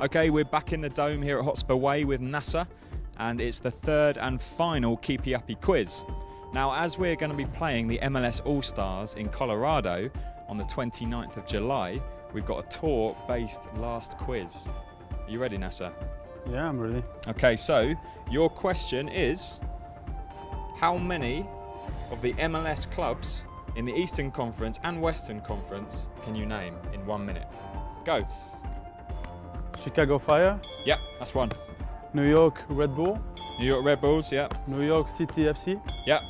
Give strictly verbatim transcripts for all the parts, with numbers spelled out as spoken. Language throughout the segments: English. Okay, we're back in the dome here at Hotspur Way with Nacer, and it's the third and final Keepy Uppy quiz. Now, as we're going to be playing the M L S All-Stars in Colorado on the twenty-ninth of July, we've got a tour-based last quiz. Are you ready, Nacer? Yeah, I'm ready. Okay, so your question is, how many of the M L S clubs in the Eastern Conference and Western Conference can you name in one minute? Go. Chicago Fire. Yep, that's one. New York Red Bull. New York Red Bulls, yep. New York City F C. Yep,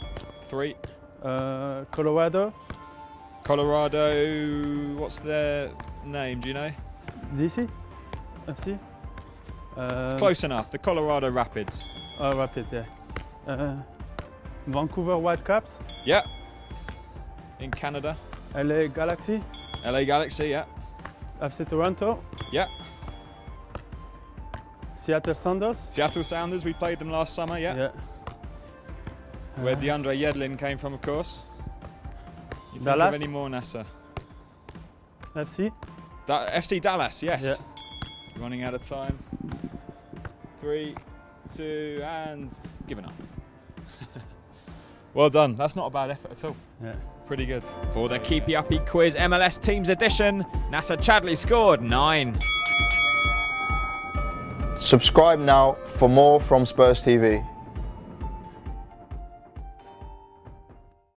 three. Uh, Colorado. Colorado, what's their name, do you know? D C? F C? Uh, it's close enough, the Colorado Rapids. Oh, Rapids, yeah. Uh, Vancouver Whitecaps. Yep. In Canada. L A Galaxy. L A Galaxy, yeah. F C Toronto. Yep. Seattle Sounders. Seattle Sounders, we played them last summer, yeah. yeah. Where uh, DeAndre Yedlin came from, of course. You Dallas. Think of any more, Nacer? F C? Da F C Dallas, yes. Yeah. Running out of time. Three, two, and giving up. Well done, that's not a bad effort at all. Yeah. Pretty good. For the Keepy Uppy Quiz M L S Teams Edition, Nacer Chadli scored nine. Subscribe now for more from Spurs T V.